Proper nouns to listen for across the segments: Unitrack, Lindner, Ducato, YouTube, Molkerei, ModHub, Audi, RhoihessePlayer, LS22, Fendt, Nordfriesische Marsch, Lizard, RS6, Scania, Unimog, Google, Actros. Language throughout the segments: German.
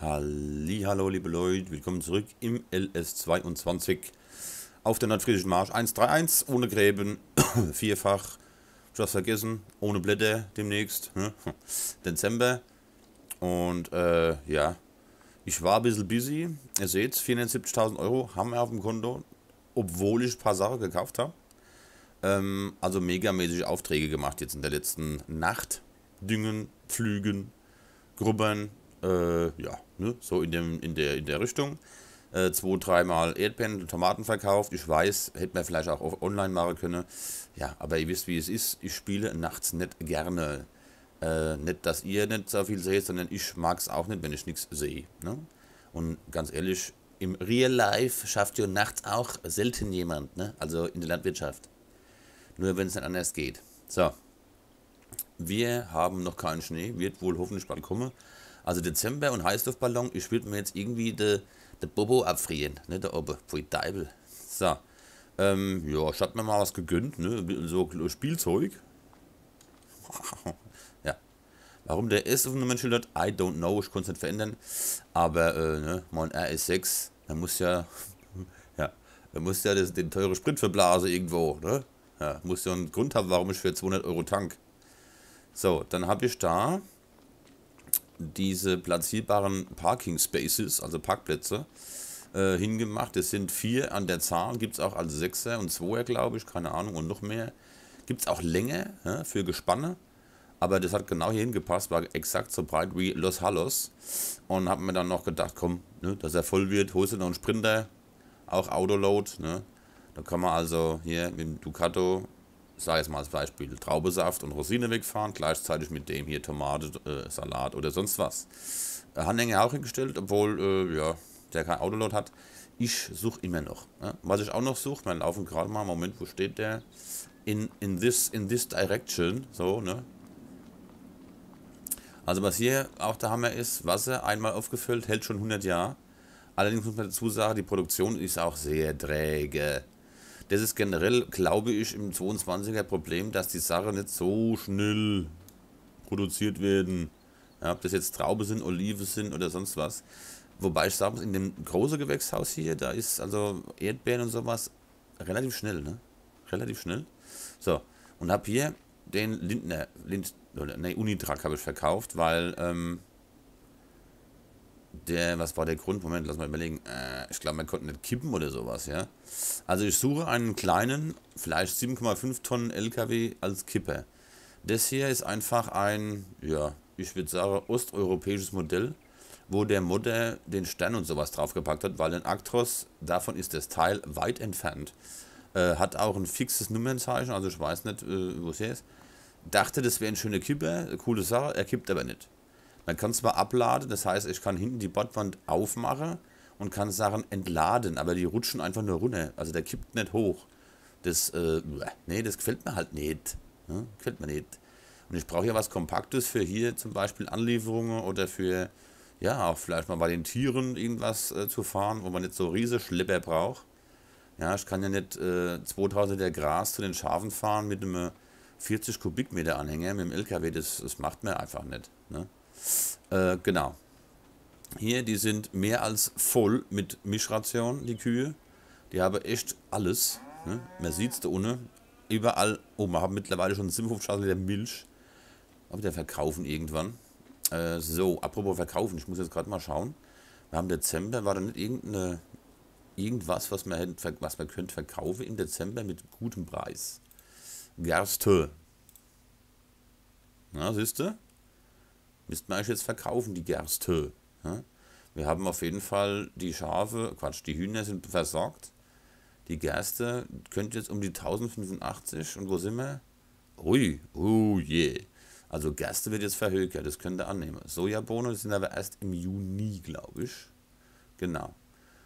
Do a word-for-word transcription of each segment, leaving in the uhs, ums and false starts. Hallihallo, liebe Leute, willkommen zurück im L S zweiundzwanzig auf der Nordfriesischen Marsch eins drei eins, ohne Gräben, vierfach, du hast vergessen, ohne Blätter demnächst, hm? Dezember. Und äh, ja, ich war ein bisschen busy, ihr seht, vierhundertsiebzigtausend Euro haben wir auf dem Konto, obwohl ich ein paar Sachen gekauft habe, ähm, also megamäßig Aufträge gemacht jetzt in der letzten Nacht, Düngen, Pflügen, Grubbern. Äh, ja, ne? So in, dem, in, der, in der Richtung. Äh, zwei, dreimal Erdbeeren und Tomaten verkauft. Ich weiß, hätte man vielleicht auch online machen können. Ja, aber ihr wisst, wie es ist. Ich spiele nachts nicht gerne. Äh, nicht, dass ihr nicht so viel seht, sondern ich mag es auch nicht, wenn ich nichts sehe. Ne? Und ganz ehrlich, im Real Life schafft ihr nachts auch selten jemand. Ne? Also in der Landwirtschaft. Nur wenn es nicht anders geht. So. Wir haben noch keinen Schnee. Wird wohl hoffentlich bald kommen. Also Dezember und Heißluftballon, ich würde mir jetzt irgendwie de, de Bobo abfrieren, ne, der Obe, pfui Deibel. So, ähm, ja, ich hab mir mal was gegönnt, ne, so Spielzeug. Ja, warum der S auf dem Nummernschild hat, I don't know, ich konnte es nicht verändern, aber, äh, ne, mein R S sechs, man muss ja, ja, man muss ja das, den teuren Sprit verblasen irgendwo, ne, ja, muss ja einen Grund haben, warum ich für zweihundert Euro tank. So, dann habe ich da diese platzierbaren Parking Spaces, also Parkplätze, äh, hingemacht. Es sind vier an der Zahl, gibt es auch als Sechser und Zweier, glaube ich, keine Ahnung, und noch mehr. Gibt es auch länger, ja, für Gespanne, aber das hat genau hier hingepasst, war exakt so breit wie Los Halos. Und habe mir dann noch gedacht, komm, ne, dass er voll wird, holst du noch einen Sprinter, auch Autoload, ne? Da kann man also hier mit dem Ducato, sag jetzt mal als Beispiel, Traubensaft und Rosine wegfahren, gleichzeitig mit dem hier Tomate, äh, Salat oder sonst was. Äh, Handhänger auch hingestellt, obwohl, äh, ja, der kein Autoload hat. Ich suche immer noch. Ja? Was ich auch noch suche, wir laufen gerade mal, Moment, wo steht der? In, in, this, in this direction, so, ne? Also was hier auch der Hammer ist, Wasser, einmal aufgefüllt, hält schon hundert Jahre. Allerdings muss man dazu sagen, die Produktion ist auch sehr träge. Das ist generell, glaube ich, im zweiundzwanziger Problem, dass die Sachen nicht so schnell produziert werden. Ja, ob das jetzt Trauben sind, Oliven sind oder sonst was. Wobei ich sagen muss, in dem großen Gewächshaus hier, da ist also Erdbeeren und sowas relativ schnell, ne? Relativ schnell. So, und habe hier den Lindner, Lind, ne, Unitrack habe ich verkauft, weil, ähm, der, was war der Grund? Moment, lass mal überlegen. Äh, ich glaube, man konnte nicht kippen oder sowas, ja. Also ich suche einen kleinen, vielleicht sieben Komma fünf Tonnen L K W als Kipper. Das hier ist einfach ein, ja, ich würde sagen, osteuropäisches Modell, wo der Motor den Stern und sowas draufgepackt hat, weil in Actros, davon ist das Teil weit entfernt. Äh, hat auch ein fixes Nummernzeichen, also ich weiß nicht, äh, wo es hier ist. Dachte, das wäre ein schöner Kipper, coole Sache, er kippt aber nicht. Man kann zwar abladen, das heißt, ich kann hinten die Bordwand aufmachen und kann Sachen entladen, aber die rutschen einfach nur runter. Also der kippt nicht hoch. Das, äh, nee, das gefällt mir halt nicht. Ne? Gefällt mir nicht. Und ich brauche ja was Kompaktes für hier zum Beispiel Anlieferungen oder für, ja, auch vielleicht mal bei den Tieren irgendwas äh, zu fahren, wo man nicht so riesige Schlepper braucht. Ja, ich kann ja nicht äh, zweitausender Gras zu den Schafen fahren mit einem vierzig Kubikmeter Anhänger, mit dem L K W, das, das macht man einfach nicht. Ne? Äh, genau. Hier, die sind mehr als voll mit Mischration, die Kühe. Die haben echt alles. Ne? Man sieht es da unten. Überall. Oh, wir haben mittlerweile schon Simmhof-Schachtel der Milch. Aber der verkaufen irgendwann. Äh, so, apropos verkaufen. Ich muss jetzt gerade mal schauen. Wir haben Dezember. War da nicht irgendeine, irgendwas, was man, was man könnte verkaufen im Dezember mit gutem Preis? Gerste. Na, siehst du? Müssten wir eigentlich jetzt verkaufen, die Gerste. Ja? Wir haben auf jeden Fall die Schafe, Quatsch, die Hühner sind versorgt. Die Gerste könnte jetzt um die tausendfünfundachtzig und wo sind wir? Ui, oh je. Yeah. Also Gerste wird jetzt verhökert, das könnt ihr annehmen. Sojabohnen sind aber erst im Juni, glaube ich. Genau.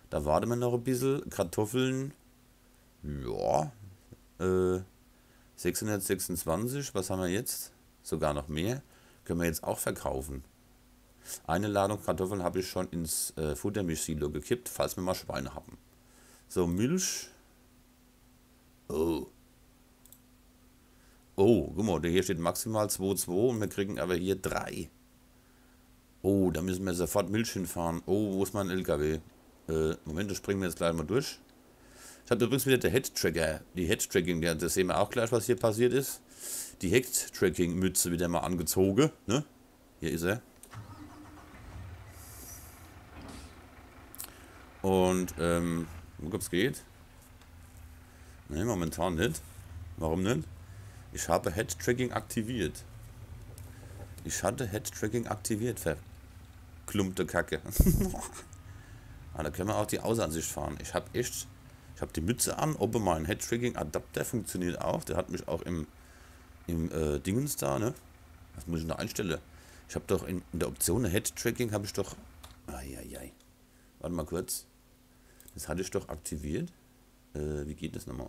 Da warten wir noch ein bisschen. Kartoffeln, ja, äh, sechshundertsechsundzwanzig, was haben wir jetzt? Sogar noch mehr. Können wir jetzt auch verkaufen. Eine Ladung Kartoffeln habe ich schon ins äh, Futtermilchsilo gekippt, falls wir mal Schweine haben. So, Milch. Oh. Oh, guck mal, hier steht maximal zwei Komma zwei und wir kriegen aber hier drei. Oh, da müssen wir sofort Milch hinfahren. Oh, wo ist mein L K W? Äh, Moment, das springen wir jetzt gleich mal durch. Ich habe übrigens wieder der Head-Tracker, die Head-Tracking, das sehen wir auch gleich, was hier passiert ist. Die Head-Tracking-Mütze wieder mal angezogen, ne? Hier ist er. Und, ähm, ob es geht? Ne, momentan nicht. Warum nicht? Ich habe Head-Tracking aktiviert. Ich hatte Head-Tracking aktiviert, verklumpte Kacke. Ah, da können wir auch die Außenansicht fahren. Ich habe echt... Ich habe die Mütze an, ob mein Head-Tracking-Adapter funktioniert auch. Der hat mich auch im, im äh, Dingens da, ne? Was muss ich noch einstellen? Ich habe doch in, in der Option Head-Tracking habe ich doch... Eieiei. Warte mal kurz. Das hatte ich doch aktiviert. Äh, wie geht das nochmal?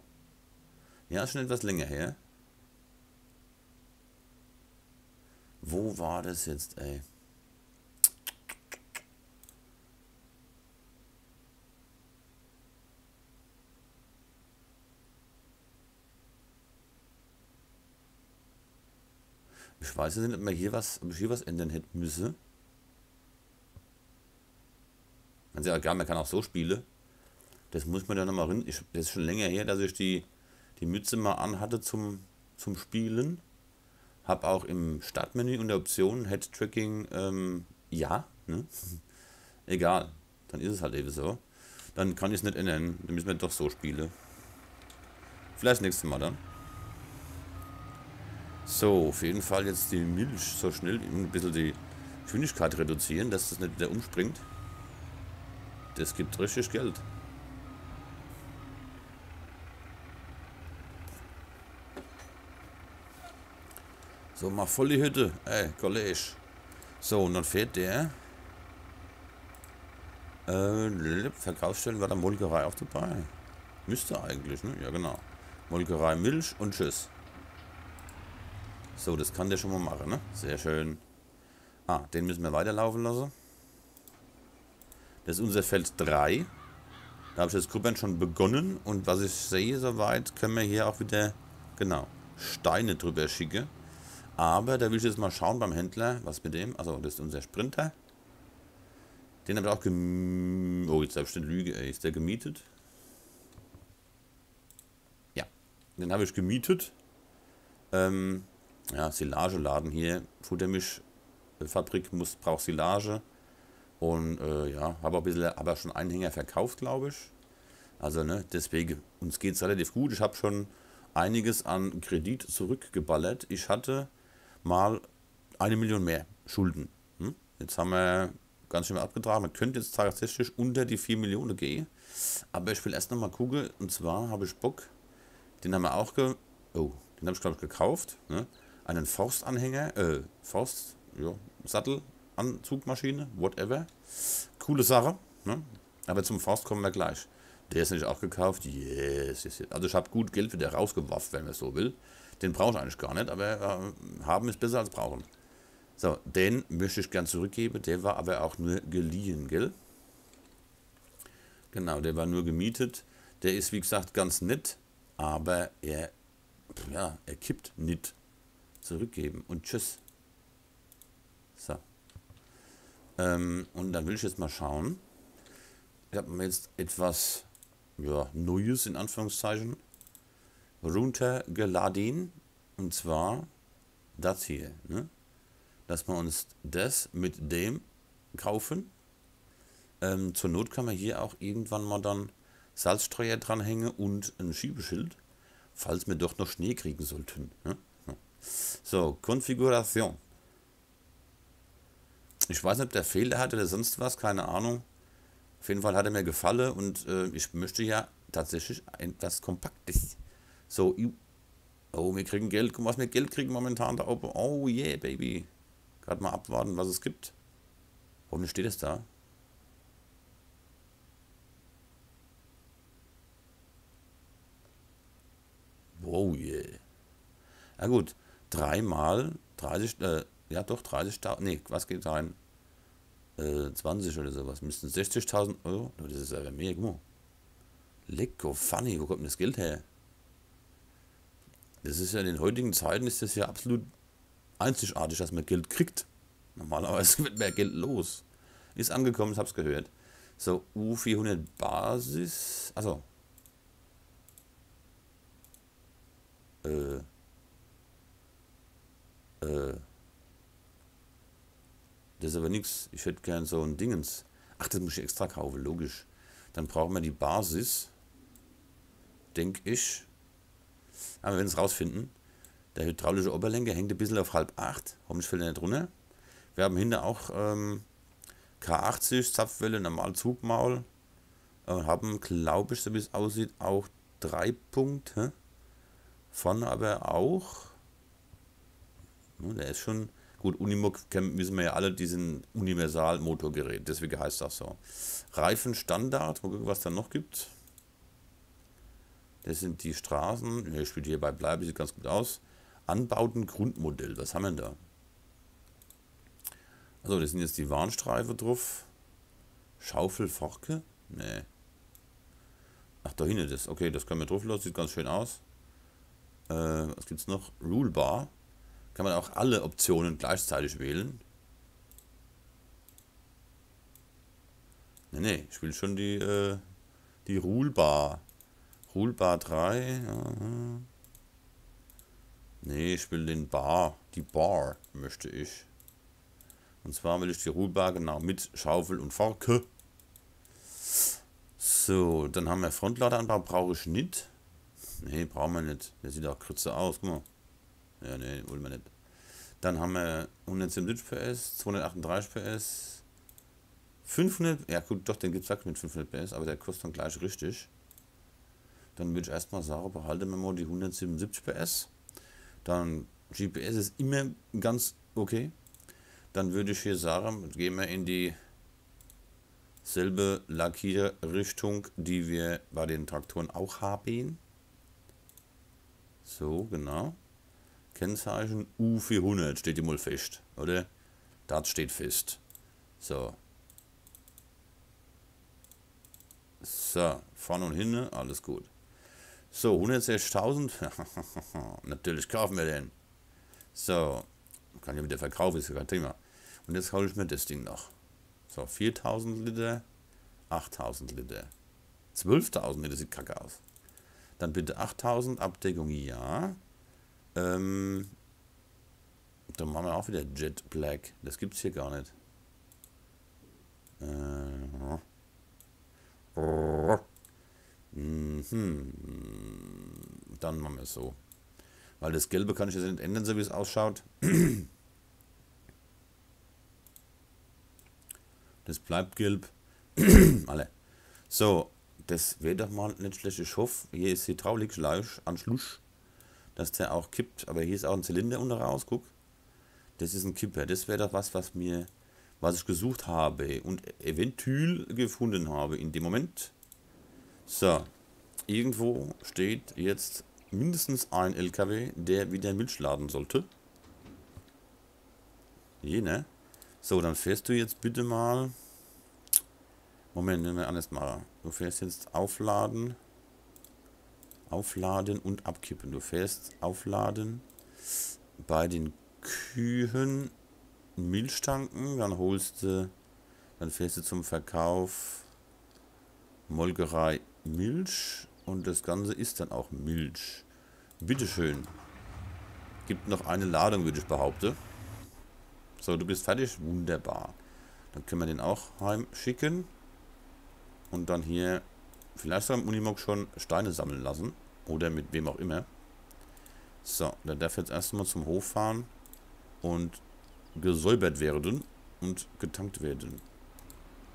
Ja, ist schon etwas länger her. Wo war das jetzt, ey? Ich weiß nicht, ob man hier was, ob ich hier was ändern hätte müssen. Man sagt ja, egal, man kann auch so spielen. Das muss man ja nochmal rein. Ich, das ist schon länger her, dass ich die, die Mütze mal anhatte zum, zum Spielen. Hab auch im Startmenü unter Optionen Head-Tracking, ähm, ja, ne? Egal. Dann ist es halt eben so. Dann kann ich es nicht ändern. Dann müssen wir doch so spielen. Vielleicht nächstes Mal dann. So, auf jeden Fall jetzt die Milch so schnell ein bisschen die Geschwindigkeit reduzieren, dass das nicht wieder umspringt. Das gibt richtig Geld. So, mach voll die Hütte. Ey, Kollege. So, und dann fährt der. Äh, Verkaufsstellen war der Molkerei auch dabei. Müsste eigentlich, ne? Ja, genau. Molkerei, Milch und tschüss. So, das kann der schon mal machen, ne? Sehr schön. Ah, den müssen wir weiterlaufen lassen. Das ist unser Feld drei. Da habe ich das Gruppen schon begonnen. Und was ich sehe soweit, können wir hier auch wieder, genau, Steine drüber schicken. Aber da will ich jetzt mal schauen beim Händler. Was mit dem? Achso, das ist unser Sprinter. Den habe ich auch gemietet. Oh, jetzt habe ich eine Lüge, ey. Ist der gemietet? Ja, den habe ich gemietet. Ähm... Ja, Silageladen hier, Futtermischfabrik muss, braucht Silage und äh, ja, habe ein bisschen, aber schon Einhänger verkauft, glaube ich. Also ne, deswegen, uns geht es relativ gut. Ich habe schon einiges an Kredit zurückgeballert. Ich hatte mal eine Million mehr Schulden. Hm? Jetzt haben wir ganz schön abgetragen. Man könnte jetzt tatsächlich unter die vier Millionen gehen. Aber ich will erst nochmal gucken, und zwar habe ich Bock, den haben wir auch ge... Oh, den habe ich glaube ich gekauft, ne? Einen Forstanhänger, äh, Forst, ja, Sattel, Anzugmaschine, whatever. Coole Sache, ne? Aber zum Forst kommen wir gleich. Der ist nämlich auch gekauft, yes, yes, yes. Also ich habe gut Geld wieder rausgeworfen, wenn man es so will. Den brauche ich eigentlich gar nicht, aber äh, haben ist besser als brauchen. So, den möchte ich gern zurückgeben, der war aber auch nur geliehen, gell? Genau, der war nur gemietet. Der ist, wie gesagt, ganz nett, aber er, ja, er kippt nicht. Zurückgeben und tschüss. So. Ähm, und dann will ich jetzt mal schauen. Ich habe mir jetzt etwas, ja, Neues in Anführungszeichen runtergeladen. Und zwar das hier. Ne? Dass wir uns das mit dem kaufen. Ähm, zur Not kann man hier auch irgendwann mal dann Salzstreuer dranhängen und ein Schiebeschild. Falls wir doch noch Schnee kriegen sollten. Ne? So, Konfiguration. Ich weiß nicht, ob der Fehler hatte oder sonst was, keine Ahnung. Auf jeden Fall hat er mir gefallen und äh, ich möchte ja tatsächlich etwas Kompaktes. So, oh, wir kriegen Geld. Guck mal, was wir Geld kriegen momentan da oben. Oh yeah, Baby. Gerade mal abwarten, was es gibt. Warum steht es da? Oh yeah. Na gut, dreimal dreißig, äh, ja doch dreißigtausend, nee, was geht rein? Äh, zwanzig oder sowas, müssten sechzigtausend Euro, das ist aber mehr, guck mal. Lecko, funny, wo kommt denn das Geld her? Das ist ja in den heutigen Zeiten, ist das ja absolut einzigartig, dass man Geld kriegt. Normalerweise wird mehr Geld los. Ist angekommen, ich hab's gehört. So, U vierhundert Basis. Achso. Äh. Äh. Das ist aber nichts. Ich hätte gern so ein Dingens. Ach, das muss ich extra kaufen, logisch. Dann brauchen wir die Basis. Denke ich. Aber wir werden es rausfinden. Der hydraulische Oberlenker hängt ein bisschen auf halb acht. Hoffentlich fällt er nicht runter. Wir haben hinten auch ähm, K achtzig, Zapfwelle, normal Zugmaul. Äh, haben, glaube ich, so wie es aussieht, auch drei Punkte. Vorne aber auch. Der ist schon. Gut, Unimog müssen wir ja alle, diesen Universal-Motorgerät, deswegen heißt das so. Reifenstandard, mal gucken, was da noch gibt. Das sind die Straßen. Ja, ich spiele hierbei bleibe, sieht ganz gut aus. Anbauten Grundmodell, was haben wir denn da? Also, das sind jetzt die Warnstreifen drauf. Schaufelforke? Nee. Ach, da hinten das. Okay, das können wir drauf lassen, sieht ganz schön aus. Äh, was gibt's noch? Rulebar. Kann man auch alle Optionen gleichzeitig wählen? Ne, ne, ich will schon die, äh, die Rulebar. Rulebar drei. Ne, ich will den Bar. Die Bar möchte ich. Und zwar will ich die Rulebar genau mit Schaufel und Forke. So, dann haben wir Frontladeranbau. Brauche ich nicht. Ne, brauchen wir nicht. Der sieht auch kürzer aus. Guck mal. Ja, ne, wollen wir nicht. Dann haben wir hundertsiebzig P S, zweihundertachtunddreißig P S, fünfhundert, ja gut, doch, den gibt es mit fünfhundert P S, aber der kostet dann gleich richtig. Dann würde ich erstmal sagen, behalten wir mal die hundertsiebenundsiebzig P S. Dann G P S ist immer ganz okay. Dann würde ich hier sagen, gehen wir in die selbe Lackierrichtung, die wir bei den Traktoren auch haben. So, genau. Kennzeichen U vierhundert steht immer fest, oder? Das steht fest. So. So, vorne und hinten, alles gut. So, hundertsechzigtausend. Natürlich kaufen wir den. So, kann ja wieder verkaufen, ist ja kein Thema. Und jetzt hole ich mir das Ding noch. So, viertausend Liter, achttausend Liter, zwölftausend Liter, sieht kacke aus. Dann bitte achttausend, Abdeckung ja. Ähm, dann machen wir auch wieder Jet Black. Das gibt's hier gar nicht. Äh, mhm. Dann machen wir es so. Weil das Gelbe kann ich jetzt nicht ändern, so wie es ausschaut. Das bleibt gelb. Alle. So, das wäre doch mal nicht schlecht. Ich hoffe, hier ist Hydraulik gleich an Schluss, dass der auch kippt, aber hier ist auch ein Zylinder unten raus, guck. Das ist ein Kipper, das wäre doch was, was mir, was ich gesucht habe und eventuell gefunden habe in dem Moment. So, irgendwo steht jetzt mindestens ein L K W, der wieder Milch laden sollte. Jene. So, dann fährst du jetzt bitte mal, Moment, nehmen wir anders mal, du fährst jetzt aufladen, Aufladen und abkippen. Du fährst aufladen bei den Kühen, Milchtanken, dann holst du, dann fährst du zum Verkauf Molkerei Milch und das Ganze ist dann auch Milch. Bitteschön. Gibt noch eine Ladung, würde ich behaupten. So, du bist fertig? Wunderbar. Dann können wir den auch heimschicken und dann hier vielleicht soll Unimog schon Steine sammeln lassen. Oder mit wem auch immer. So, der darf jetzt erstmal zum Hof fahren. Und gesäubert werden. Und getankt werden.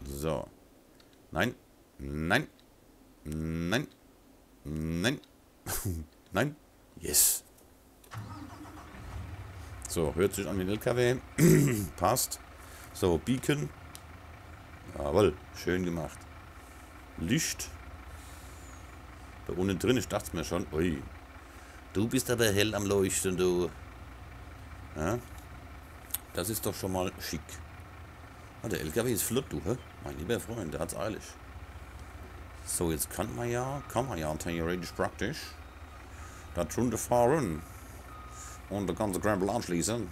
So. Nein. Nein. Nein. Nein. Nein. Yes. So, hört sich an den L K W. Passt. So, Beacon. Jawohl. Schön gemacht. Licht. Da unten drin, ich dachte es mir schon. Ui. Du bist aber hell am Leuchten, du. Ja? Das ist doch schon mal schick. Ah, der L K W ist flott, du, hä? Mein lieber Freund, der hat's eilig. So, jetzt kann man ja, kann man ja theoretisch praktisch da drunter fahren. Und da kannst du Krempel anschließen.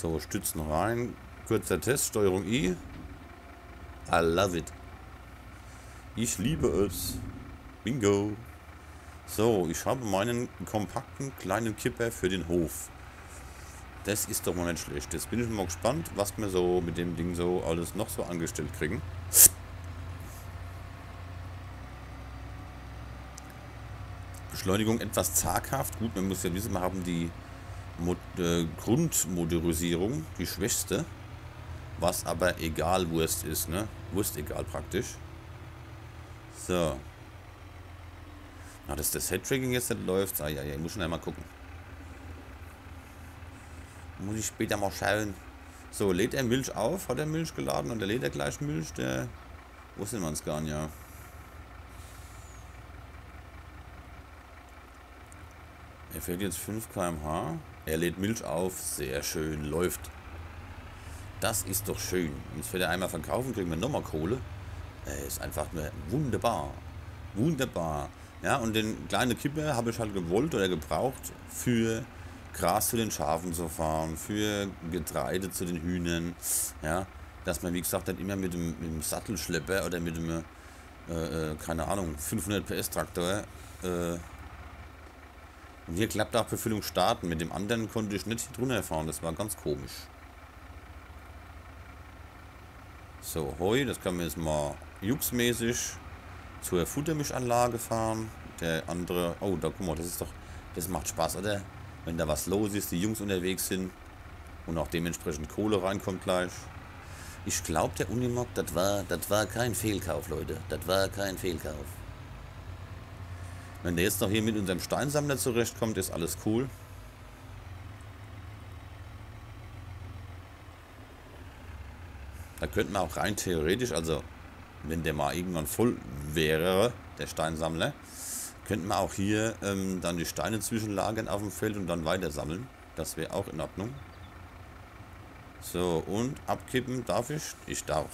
So, Stützen rein. Kurzer Test, Steuerung I. I love it. Ich liebe es. Bingo. So, ich habe meinen kompakten kleinen Kipper für den Hof. Das ist doch mal nicht schlecht. Jetzt bin ich mal gespannt, was wir so mit dem Ding so alles noch so angestellt kriegen. Beschleunigung etwas zaghaft. Gut, man muss ja wissen, wir haben die Mod äh, Grundmotorisierung, die schwächste. Was aber egal Wurst ist, ne? Wurst egal praktisch. So. Na, dass das Head-Tracking jetzt nicht läuft. Ah ja, ja, ich muss schon einmal gucken. Muss ich später mal schauen. So, lädt er Milch auf? Hat er Milch geladen? Und der lädt er gleich Milch? Der... Wo sind wir uns gar nicht? Ja. Er fährt jetzt fünf Kilometer pro Stunde. Er lädt Milch auf. Sehr schön. Läuft. Das ist doch schön. Jetzt wird er einmal verkaufen, kriegen wir nochmal Kohle. Er ist einfach nur wunderbar. Wunderbar. Ja, und den kleinen Kipper habe ich halt gewollt oder gebraucht, für Gras zu den Schafen zu fahren, für Getreide zu den Hühnern. Ja, dass man, wie gesagt, nicht immer mit dem, mit dem Sattelschlepper oder mit dem, äh, keine Ahnung, fünfhundert PS Traktor. Äh, und hier klappt auch Befüllung starten. Mit dem anderen konnte ich nicht drunter fahren, das war ganz komisch. So, Heu, das können wir jetzt mal juxmäßig zur Futtermischanlage fahren. Der andere, oh, da guck mal, das ist doch, das macht Spaß, oder? Wenn da was los ist, die Jungs unterwegs sind und auch dementsprechend Kohle reinkommt gleich. Ich glaube, der Unimog, das war, das war kein Fehlkauf, Leute. Das war kein Fehlkauf. Wenn der jetzt noch hier mit unserem Steinsammler zurechtkommt, ist alles cool. Da könnten wir auch rein theoretisch, also wenn der mal irgendwann voll wäre, der Steinsammler, könnten wir auch hier ähm, dann die Steine zwischenlagern auf dem Feld und dann weiter sammeln. Das wäre auch in Ordnung. So, und abkippen darf ich? Ich darf.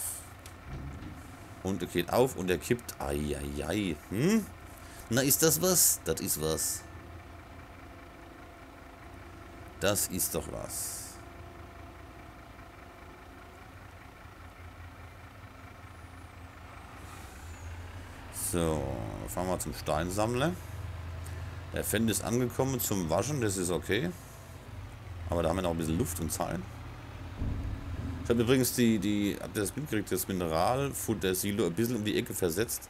Und er geht auf und er kippt. Eieiei. Hm? Na, ist das was? Das ist was. Das ist doch was. So, fahren wir zum Steinsammler. Der Fendt ist angekommen zum Waschen, das ist okay. Aber da haben wir noch ein bisschen Luft und Zeit. Ich habe übrigens die, die, habt ihr das mitgekriegt, das Mineralfutter-Silo ein bisschen um die Ecke versetzt,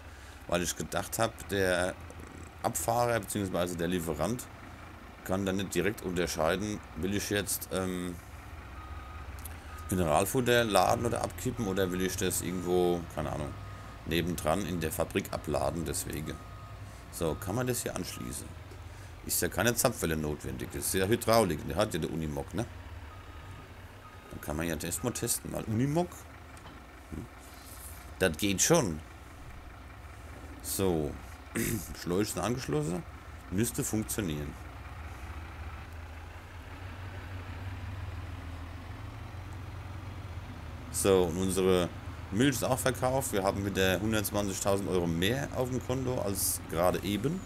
weil ich gedacht habe, der Abfahrer bzw. der Lieferant kann dann nicht direkt unterscheiden, will ich jetzt ähm, Mineralfutter laden oder abkippen oder will ich das irgendwo, keine Ahnung, nebendran in der Fabrik abladen, deswegen. So, kann man das hier anschließen? Ist ja keine Zapfwelle notwendig, das ist ja Hydraulik, der hat ja der Unimog, ne? Dann kann man ja das mal testen, mal Unimog. Hm. Das geht schon. So, Schläuche sind angeschlossen, müsste funktionieren. So, und unsere Milch ist auch verkauft. Wir haben wieder hundertzwanzigtausend Euro mehr auf dem Konto als gerade eben.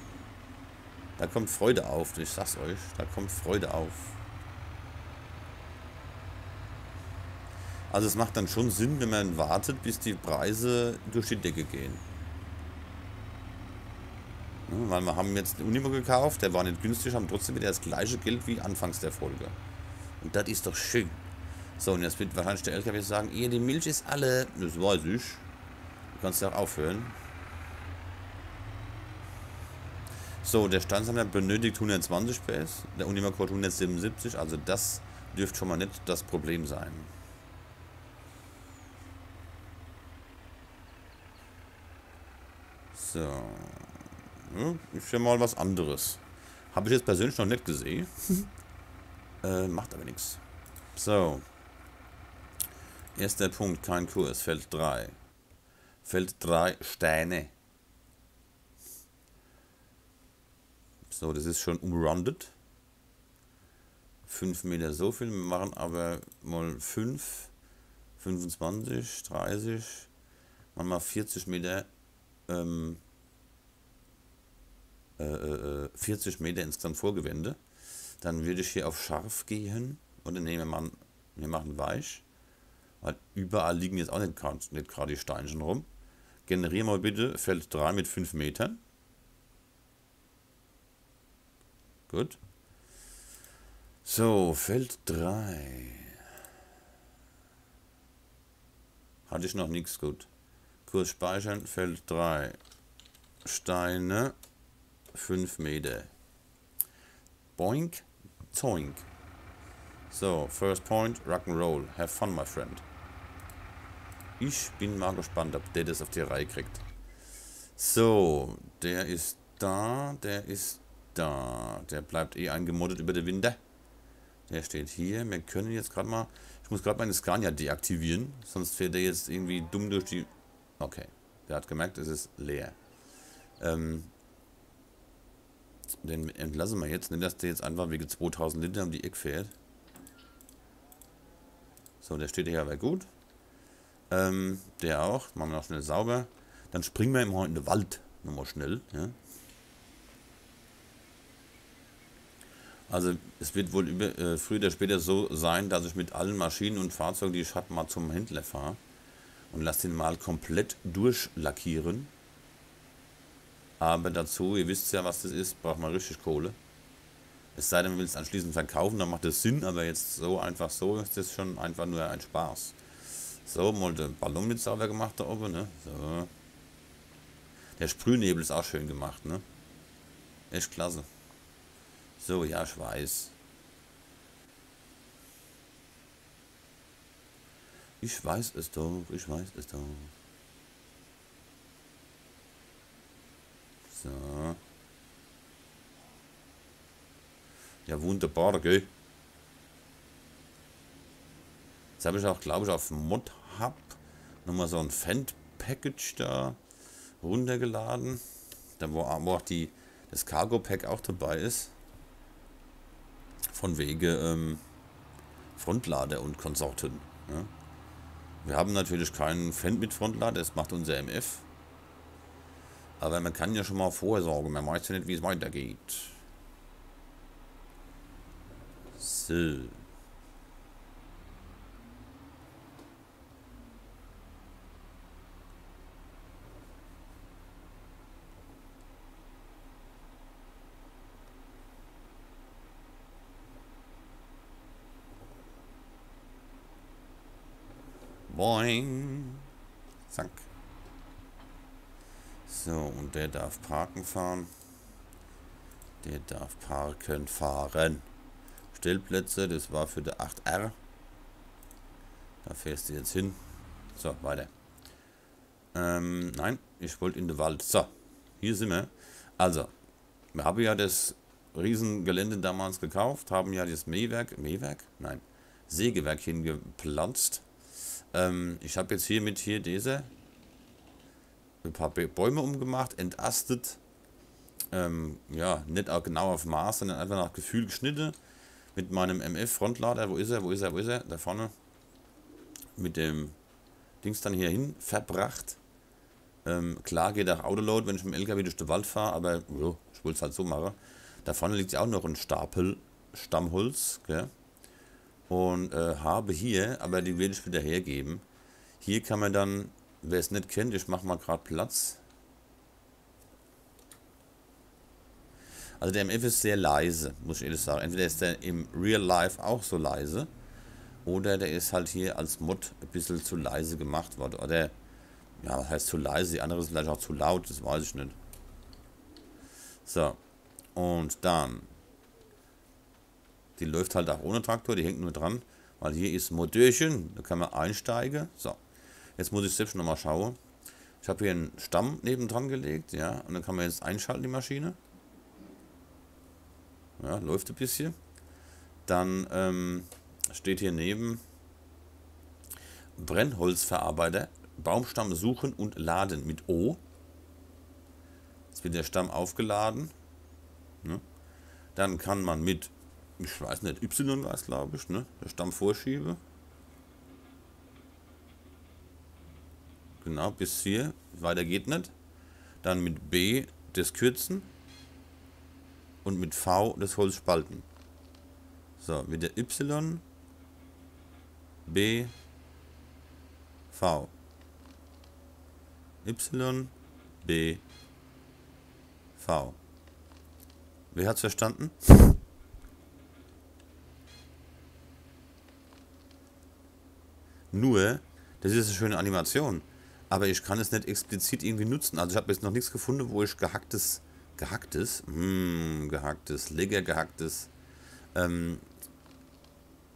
Da kommt Freude auf, ich sag's euch. Da kommt Freude auf. Also es macht dann schon Sinn, wenn man wartet, bis die Preise durch die Decke gehen. Ja, weil wir haben jetzt den Unimog gekauft, der war nicht günstig, haben trotzdem wieder das gleiche Geld wie anfangs der Folge. Und das ist doch schön. So, und jetzt wird wahrscheinlich der L K W sagen, ihr, die Milch ist alle. Das weiß ich. Du kannst ja auch aufhören. So, der Steinsammler benötigt hundertzwanzig PS. Der Unimog hat hundertsiebenundsiebzig. Also das dürfte schon mal nicht das Problem sein. So. Ich will mal was anderes. Habe ich jetzt persönlich noch nicht gesehen. äh, macht aber nichts. So. Erster Punkt, kein Kurs, Feld drei. Feld drei, Steine. So, das ist schon umrundet. fünf Meter so viel, wir machen aber mal fünf, fünfundzwanzig, dreißig, manchmal vierzig Meter, ähm, äh, äh, vierzig Meter insgesamt Vorgewende. Dann würde ich hier auf scharf gehen und dann nehmen wir mal Wir machen weich. Weil überall liegen jetzt auch nicht gerade die Steinchen rum. Generieren wir bitte Feld drei mit fünf Metern. Gut. So, Feld drei. Hatte ich noch nichts, gut. Kurs speichern, Feld drei. Steine, fünf Meter. Boink, zoink. So, first point, rock'n'roll. Have fun, my friend. Ich bin mal gespannt, ob der das auf die Reihe kriegt. So, der ist da, der ist da. Der bleibt eh eingemoddet über den Winter. Der steht hier. Wir können jetzt gerade mal... Ich muss gerade meine Scania deaktivieren. Sonst fährt der jetzt irgendwie dumm durch die... Okay. Der hat gemerkt, es ist leer. Ähm, den entlassen wir jetzt. Nimm das der jetzt einfach wegen zweitausend Liter um die Ecke fährt. So, der steht hier aber gut. Ähm, der auch. Machen wir noch schnell sauber. Dann springen wir ihm heute in den Wald. Nochmal schnell. Ja. Also es wird wohl über, äh, früher oder später so sein, dass ich mit allen Maschinen und Fahrzeugen, die ich habe, mal zum Händler fahre und lasse den mal komplett durchlackieren. Aber dazu, ihr wisst ja, was das ist, braucht man richtig Kohle. Es sei denn, man will es anschließend verkaufen, dann macht das Sinn, aber jetzt so einfach so ist das schon einfach nur ein Spaß. So, mal den Ballon mit sauber gemacht da oben, ne? So. Der Sprühnebel ist auch schön gemacht, ne? Echt klasse. So, ja, ich weiß. Ich weiß es doch, ich weiß es doch. So. Ja, wunderbar, gell? Jetzt habe ich auch, glaube ich, auf ModHub nochmal so ein Fendt-Package da runtergeladen. Da wo, wo auch die, das Cargo-Pack auch dabei ist. Von wegen ähm, Frontlader und Konsorten. Ja. Wir haben natürlich keinen Fendt mit Frontlader, das macht unser M F. Aber man kann ja schon mal vorsorgen, man weiß ja nicht, wie es weitergeht. So. Boing. Zack. So, und der darf parken fahren. Der darf parken fahren. Stellplätze, das war für der acht R. Da fährst du jetzt hin. So, weiter. Ähm, nein, ich wollte in den Wald. So, hier sind wir. Also, wir haben ja das Riesengelände damals gekauft, haben ja das Mähwerk, Mähwerk? Nein, Sägewerk hingepflanzt. Ich habe jetzt hier mit hier diese ein paar Bäume umgemacht, entastet, ähm, ja, nicht auch genau auf Maß, sondern einfach nach Gefühl geschnitten mit meinem M F-Frontlader, wo ist er, wo ist er, wo ist er, da vorne, mit dem Dings dann hier hin verbracht. Ähm, klar geht auch Autoload, wenn ich mit dem L K W durch den Wald fahre, aber jo, ich wollte es halt so machen. Da vorne liegt ja auch noch ein Stapel Stammholz, gell? Und äh, habe hier, aber die will ich wieder hergeben. Hier kann man dann, wer es nicht kennt, ich mache mal gerade Platz. Also der M F ist sehr leise, muss ich ehrlich sagen. Entweder ist der im Real Life auch so leise, oder der ist halt hier als Mod ein bisschen zu leise gemacht worden. Oder, ja, was heißt zu leise? Die andere ist vielleicht auch zu laut, das weiß ich nicht. So, und dann... Die läuft halt auch ohne Traktor, die hängt nur dran, weil hier ist Modörchen, da kann man einsteigen. So, jetzt muss ich selbst nochmal schauen. Ich habe hier einen Stamm nebendran gelegt, ja, und dann kann man jetzt einschalten die Maschine. Ja, läuft ein bisschen. Dann ähm, steht hier neben Brennholzverarbeiter, Baumstamm suchen und laden mit O. Jetzt wird der Stamm aufgeladen. Ja. Dann kann man mit Ich weiß nicht, Y war es, glaube ich, ne? Der Stamm vorschiebe. Genau, bis hier. Weiter geht nicht. Dann mit B das Kürzen. Und mit V das Holz spalten. So, wieder Y. B, V, Y, B, V. Wer hat's verstanden? Nur, das ist eine schöne Animation, aber ich kann es nicht explizit irgendwie nutzen. Also ich habe jetzt noch nichts gefunden, wo ich gehacktes, gehacktes, mm, gehacktes, lecker gehacktes, ähm,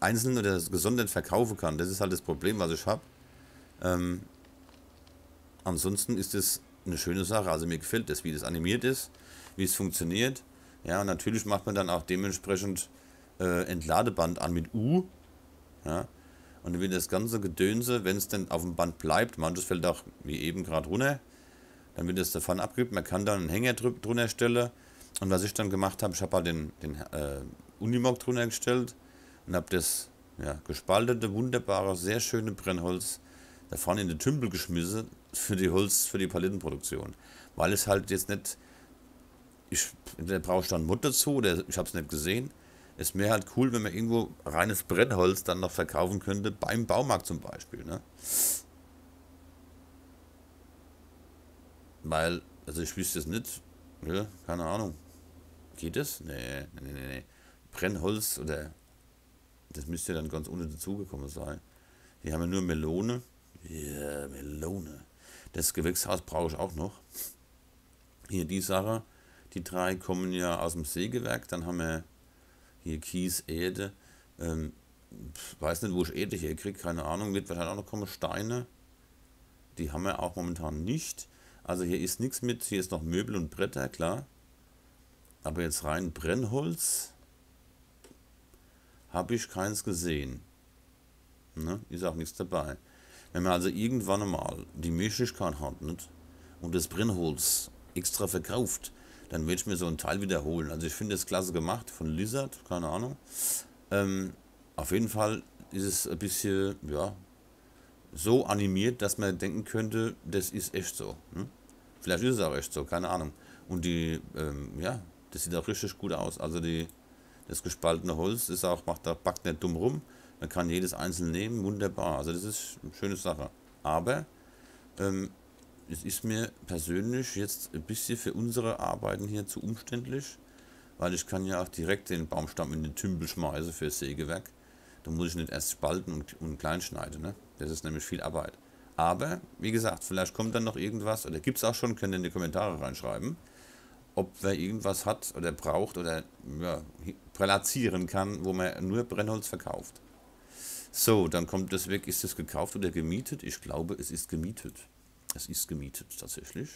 einzeln oder gesondert verkaufen kann. Das ist halt das Problem, was ich habe. Ähm, ansonsten ist es eine schöne Sache. Also mir gefällt das, wie das animiert ist, wie es funktioniert. Ja, und natürlich macht man dann auch dementsprechend äh, Entladeband an mit U. Ja. Und dann wird das ganze Gedönse, wenn es denn auf dem Band bleibt, manches fällt auch wie eben gerade runter, dann wird es davon abgibt. Man kann dann einen Hänger drunter stellen. Und was ich dann gemacht habe, ich habe halt den, den äh, Unimog drunter gestellt und habe das ja, gespaltete, wunderbare, sehr schöne Brennholz da vorne in den Tümpel geschmissen für die Holz, für die Palettenproduktion. Weil es halt jetzt nicht, ich brauche ich dann Mut dazu oder ich habe es nicht gesehen. Ist mir halt cool, wenn man irgendwo reines Brennholz dann noch verkaufen könnte, beim Baumarkt zum Beispiel. Ne? Weil, also ich wüsste es nicht, ja, keine Ahnung. Geht das? Nee, nee, nee, nee. Brennholz oder, das müsste dann ganz ohne dazugekommen sein. Hier haben wir nur Melone. Ja, yeah, Melone. Das Gewächshaus brauche ich auch noch. Hier die Sache, die drei kommen ja aus dem Sägewerk, dann haben wir hier Kies, Erde, ähm, weiß nicht, wo ich Erde hier kriege, keine Ahnung, wird wahrscheinlich auch noch kommen, Steine, die haben wir auch momentan nicht, also hier ist nichts mit, hier ist noch Möbel und Bretter, klar, aber jetzt rein Brennholz habe ich keins gesehen, ne? Ist auch nichts dabei. Wenn man also irgendwann einmal die Möglichkeit hat nicht? Und das Brennholz extra verkauft, dann werde ich mir so einen Teil wiederholen. Also ich finde das klasse gemacht von Lizard, keine Ahnung. Ähm, auf jeden Fall ist es ein bisschen, ja, so animiert, dass man denken könnte, das ist echt so. Hm? Vielleicht ist es auch echt so, keine Ahnung. Und die, ähm, ja, das sieht auch richtig gut aus. Also die, das gespaltene Holz ist auch, macht da backt nicht dumm rum. Man kann jedes einzelne nehmen, wunderbar. Also das ist eine schöne Sache. Aber, ähm, es ist mir persönlich jetzt ein bisschen für unsere Arbeiten hier zu umständlich, weil ich kann ja auch direkt den Baumstamm in den Tümpel schmeißen für das Sägewerk. Da muss ich nicht erst spalten und, und klein schneiden, ne? Das ist nämlich viel Arbeit. Aber, wie gesagt, vielleicht kommt dann noch irgendwas, oder gibt es auch schon, könnt ihr in die Kommentare reinschreiben, ob wer irgendwas hat oder braucht oder ja, platzieren kann, wo man nur Brennholz verkauft. So, dann kommt das weg, ist es gekauft oder gemietet? Ich glaube, es ist gemietet. Es ist gemietet, tatsächlich.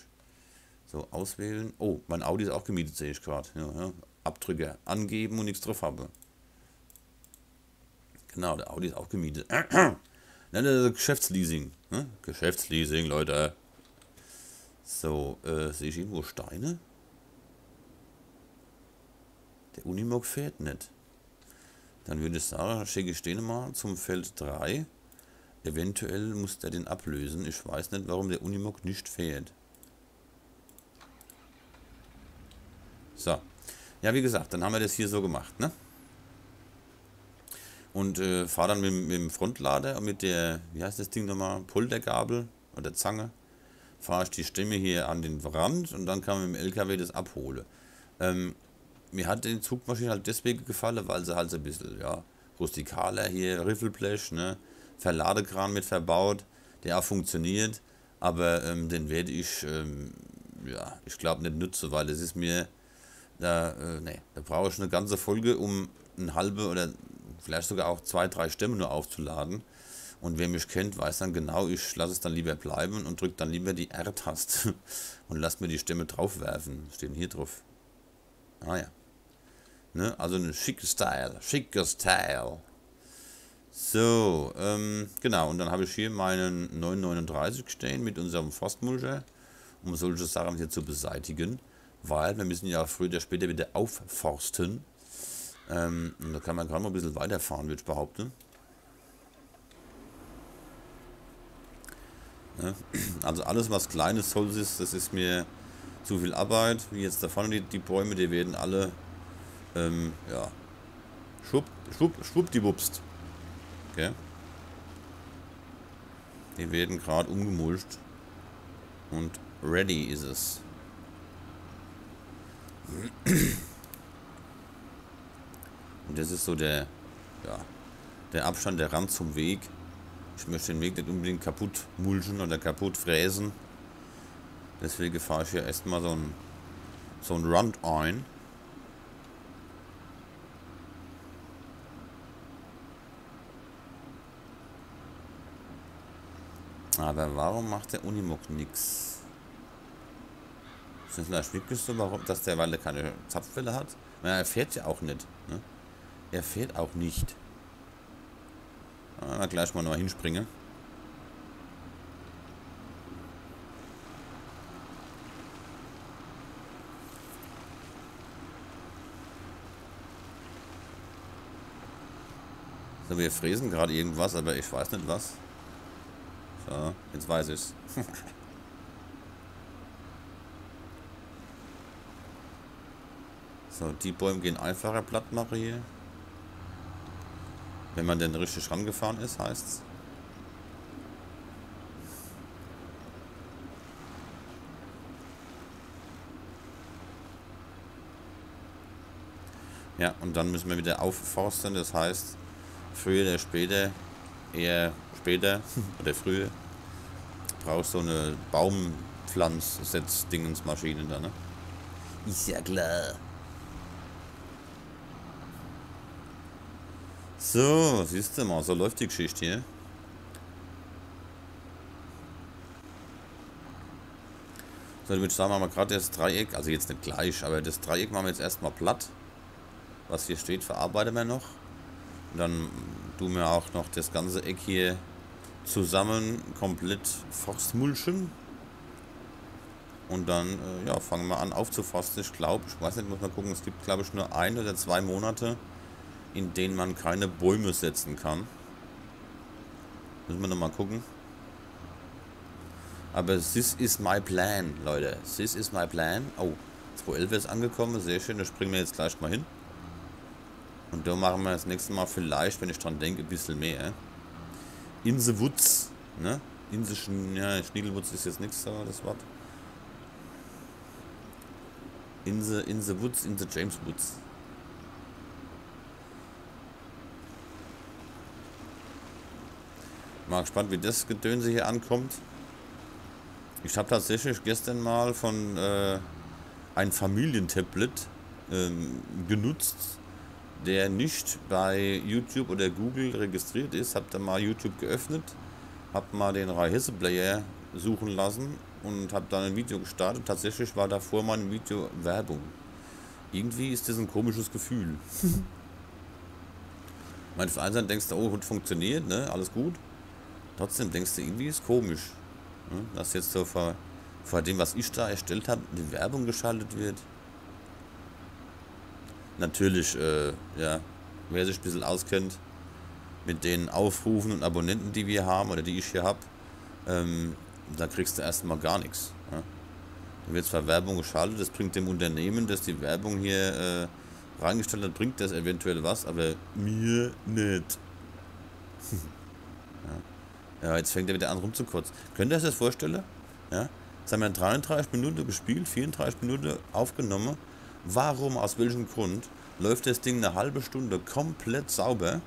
So, auswählen. Oh, mein Audi ist auch gemietet, sehe ich gerade. Ja, ja. Abdrücke angeben und nichts drauf habe. Genau, der Audi ist auch gemietet. Nein, das ist Geschäftsleasing. Ne? Geschäftsleasing, Leute. So, äh, sehe ich irgendwo Steine? Der Unimog fährt nicht. Dann würde ich sagen, schicke ich den mal zum Feld drei. Eventuell muss der den ablösen. Ich weiß nicht, warum der Unimog nicht fährt. So. Ja, wie gesagt, dann haben wir das hier so gemacht, ne? Und äh, fahre dann mit, mit dem Frontlader und mit der, wie heißt das Ding nochmal, Poltergabel oder Zange, fahre ich die Stämme hier an den Rand und dann kann man mit dem L K W das abholen. Ähm, mir hat die Zugmaschine halt deswegen gefallen, weil sie halt so ein bisschen, ja, rustikaler hier, Riffelblech, ne? Verladekran mit verbaut, der auch funktioniert, aber ähm, den werde ich, ähm, ja, ich glaube nicht nutzen, weil es ist mir, da, äh, nee, da brauche ich eine ganze Folge, um eine halbe oder vielleicht sogar auch zwei, drei Stämme nur aufzuladen und wer mich kennt, weiß dann genau, ich lasse es dann lieber bleiben und drücke dann lieber die R-Taste und lasse mir die Stämme draufwerfen, stehen hier drauf. Ah ja, ne, also ein schicker Style, schicker Style. So, ähm, genau, und dann habe ich hier meinen neun neununddreißig stehen mit unserem Forstmulcher, um solche Sachen hier zu beseitigen, weil wir müssen ja früher oder später wieder aufforsten. Ähm, und da kann man gerade mal ein bisschen weiterfahren, würde ich behaupten. Ne? Also alles, was kleines Holz ist, das ist mir zu viel Arbeit. Wie jetzt da vorne die, die Bäume, die werden alle, ähm, ja, schwupp, schwupp, schwuppdiwupst. Okay. Die werden gerade umgemulcht. Und ready ist es. Und das ist so der, ja, der Abstand, der Rand zum Weg. Ich möchte den Weg nicht unbedingt kaputt mulchen oder kaputt fräsen. Deswegen fahre ich hier erstmal so einen so einen Rand ein. Aber warum macht der Unimog nichts? Ist das vielleicht wirklich so, warum, dass der Walle keine Zapfwelle hat? Na, er fährt ja auch nicht. Ne? Er fährt auch nicht. Na, gleich mal noch hinspringe. So, wir fräsen gerade irgendwas, aber ich weiß nicht was. So, jetzt weiß ich's. So, die Bäume gehen einfacher platt machen hier. Wenn man denn richtig rangefahren ist, heißt's. Ja, und dann müssen wir wieder aufforsten, das heißt, früher oder später, eher später oder früher, brauchst du so eine Baumpflanz-Setz-Dingens-Maschine da, ne? Ist ja klar. So, siehst du mal, so läuft die Geschichte hier. So, damit sagen wir mal gerade das Dreieck, also jetzt nicht gleich, aber das Dreieck machen wir jetzt erstmal platt. Was hier steht, verarbeiten wir noch. Und dann tun wir auch noch das ganze Eck hier zusammen, komplett forstmulchen. Und dann äh, ja, fangen wir an aufzuforsten. Ich glaube, ich weiß nicht, muss mal gucken, es gibt glaube ich nur ein oder zwei Monate, in denen man keine Bäume setzen kann. Müssen wir nochmal gucken. Aber this is my plan, Leute. This is my plan. Oh, zwei elf ist angekommen. Sehr schön, da springen wir jetzt gleich mal hin. Und da machen wir das nächste Mal vielleicht, wenn ich dran denke, ein bisschen mehr. In the Woods, ne? In the Schn ja, Schniedelwutz ist jetzt nichts, aber das Wort. In the, in the Woods, in the James Woods. Mal gespannt, wie das Gedönse hier ankommt. Ich habe tatsächlich gestern mal von äh, einem Familientablet ähm, genutzt, der nicht bei YouTube oder Google registriert ist. Hab dann mal YouTube geöffnet, hab mal den RhoihessePlayer suchen lassen und hab dann ein Video gestartet. Tatsächlich war da vor meinem Video Werbung. Irgendwie ist das ein komisches Gefühl. Mein Vereinsland denkst du, oh, gut funktioniert, ne, alles gut. Trotzdem denkst du, irgendwie ist komisch, ne? Dass jetzt so vor, vor dem, was ich da erstellt habe, die Werbung geschaltet wird. Natürlich, äh, ja, wer sich ein bisschen auskennt mit den Aufrufen und Abonnenten, die wir haben oder die ich hier habe, ähm, da kriegst du erstmal gar nichts. Ja? Da wird zwar Werbung geschaltet, das bringt dem Unternehmen, das die Werbung hier äh, reingestellt hat, bringt das eventuell was, aber mir nicht. Ja. Ja, jetzt fängt er wieder an rumzukotzen. Könnt ihr euch das vorstellen? Ja? Jetzt haben wir dreiunddreißig Minuten gespielt, vierunddreißig Minuten aufgenommen. Warum, aus welchem Grund, läuft das Ding eine halbe Stunde komplett sauber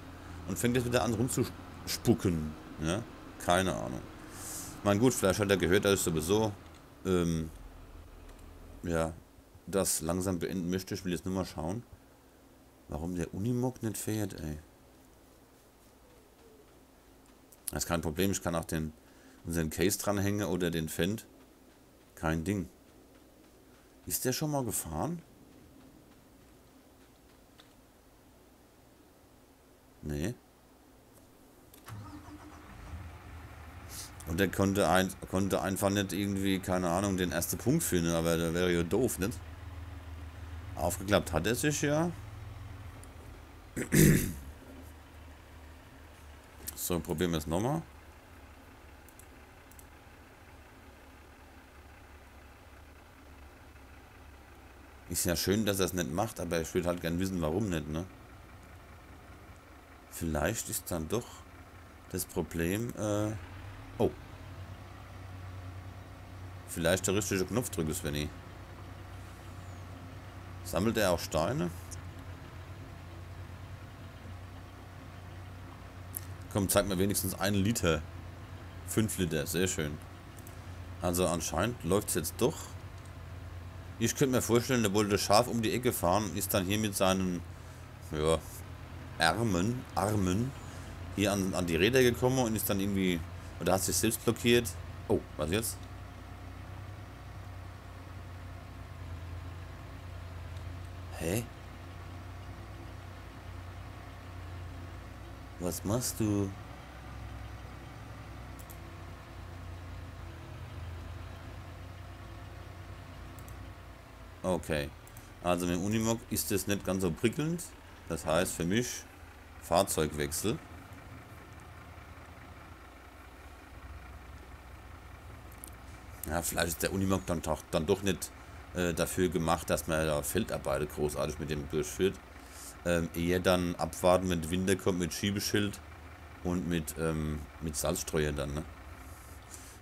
und fängt jetzt wieder an rumzuspucken? Ja? Keine Ahnung. Mein gut, vielleicht hat er gehört, dass ich sowieso ähm, ja, das langsam beenden möchte. Ich will jetzt nur mal schauen, warum der Unimog nicht fährt, ey. Das ist kein Problem, ich kann auch den, unseren Case dranhängen oder den Fendt. Kein Ding. Ist der schon mal gefahren? Nee. Und der konnte, ein, konnte einfach nicht irgendwie, keine Ahnung, den ersten Punkt finden, aber der wäre ja doof, nicht? Aufgeklappt hat er sich ja. So, probieren wir es nochmal. Ist ja schön, dass er es nicht macht, aber ich würde halt gern wissen, warum nicht, ne? Vielleicht ist dann doch das Problem, äh, Oh. Vielleicht der richtige Knopf drücken, Svenny. Sammelt er auch Steine? Komm, zeig mir wenigstens einen Liter. Fünf Liter, sehr schön. Also anscheinend läuft es jetzt doch. Ich könnte mir vorstellen, der wollte scharf um die Ecke fahren und ist dann hier mit seinen ja, Armen, Armen hier an, an die Räder gekommen und ist dann irgendwie, oder hat sich selbst blockiert. Oh, was jetzt? Hä? Was machst du? Okay, also mit Unimog ist das nicht ganz so prickelnd. Das heißt für mich Fahrzeugwechsel. Ja, vielleicht ist der Unimog dann, dann doch nicht äh, dafür gemacht, dass man da Feldarbeiten großartig mit dem durchführt. Ähm, eher dann abwarten, wenn Winter kommt, mit Schiebeschild und mit, ähm, mit Salzstreuer dann. Ne?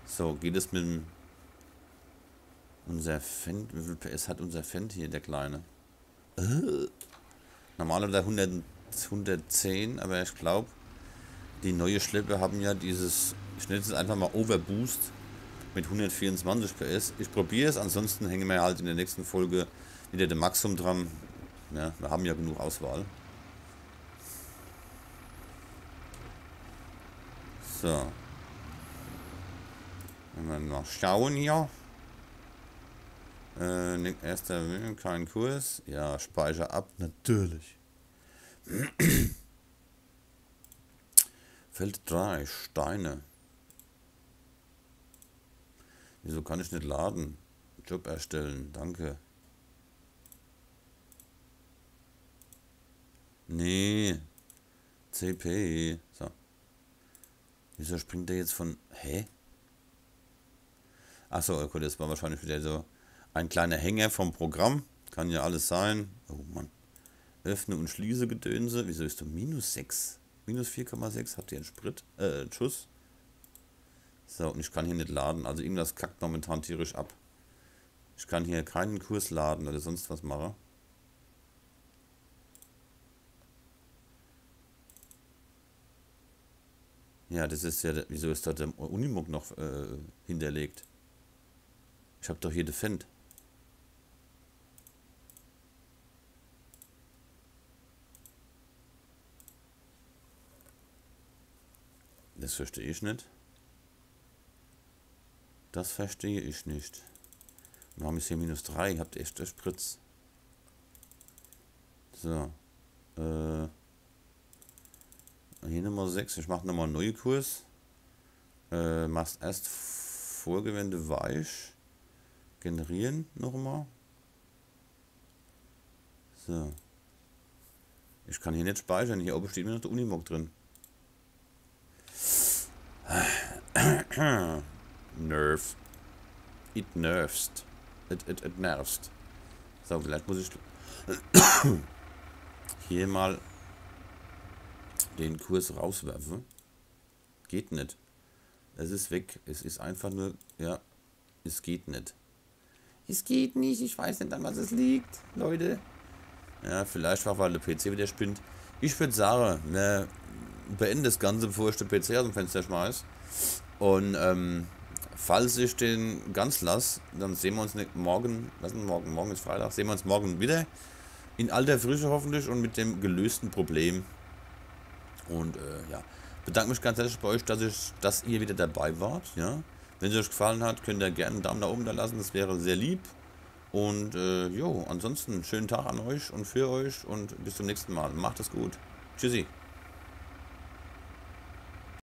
So, geht es mit dem... Unser Fendt, wie viel P S hat unser Fendt hier, der Kleine? Äh. Normal hat er hundert, hundertzehn, aber ich glaube, die neue Schleppe haben ja dieses, ich nenne es einfach mal Overboost mit hundertvierundzwanzig P S. Ich probiere es, ansonsten hängen wir halt in der nächsten Folge wieder dem Maximum dran. Ja, wir haben ja genug Auswahl. So. Wenn wir mal schauen hier. Äh, erster, kein Kurs. Ja, Speicher ab, natürlich. Feld drei, Steine. Wieso kann ich nicht laden? Job erstellen, danke. Nee. C P. So. Wieso springt der jetzt von... Hä? Achso, okay, das war wahrscheinlich wieder so... Ein kleiner Hänger vom Programm. Kann ja alles sein. Oh Mann. Öffne und schließe Gedönse. Wieso ist du minus sechs? minus vier Komma sechs. Habt ihr einen Sprit? Äh, einen Schuss. So, und ich kann hier nicht laden. Also irgendwas kackt momentan tierisch ab. Ich kann hier keinen Kurs laden oder sonst was machen. Ja, das ist ja... Wieso ist da der Unimog noch äh, hinterlegt? Ich hab doch hier den Fendt. Das verstehe ich nicht. Das verstehe ich nicht. Wir haben jetzt hier minus drei. Habt echt der Spritz. So. Äh. Hier Nummer sechs. Ich mache nochmal einen neuen Kurs. Äh, machst erst Vorgewende weich. Generieren nochmal. So. Ich kann hier nicht speichern. Hier oben steht mir noch der Unimog drin. Nerv. It nervs. It, it, it nervs. So, vielleicht muss ich hier mal den Kurs rauswerfen. Geht nicht. Es ist weg. Es ist einfach nur, ja, es geht nicht. Es geht nicht. Ich weiß nicht, an was es liegt, Leute. Ja, vielleicht war, weil der P C wieder spinnt. Ich würde sagen, wir beenden das Ganze, bevor ich den P C aus dem Fenster schmeiß. Und ähm, falls ich den ganz lasse, dann sehen wir uns nicht morgen. Was ist denn morgen? Morgen ist Freitag. Sehen wir uns morgen wieder. In alter Frische hoffentlich und mit dem gelösten Problem. Und äh, ja, bedanke mich ganz herzlich bei euch, dass, ich, dass ihr wieder dabei wart. Ja. Wenn es euch gefallen hat, könnt ihr gerne einen Daumen nach oben da lassen, das wäre sehr lieb. Und äh, jo, ansonsten schönen Tag an euch und für euch und bis zum nächsten Mal. Macht es gut. Tschüssi.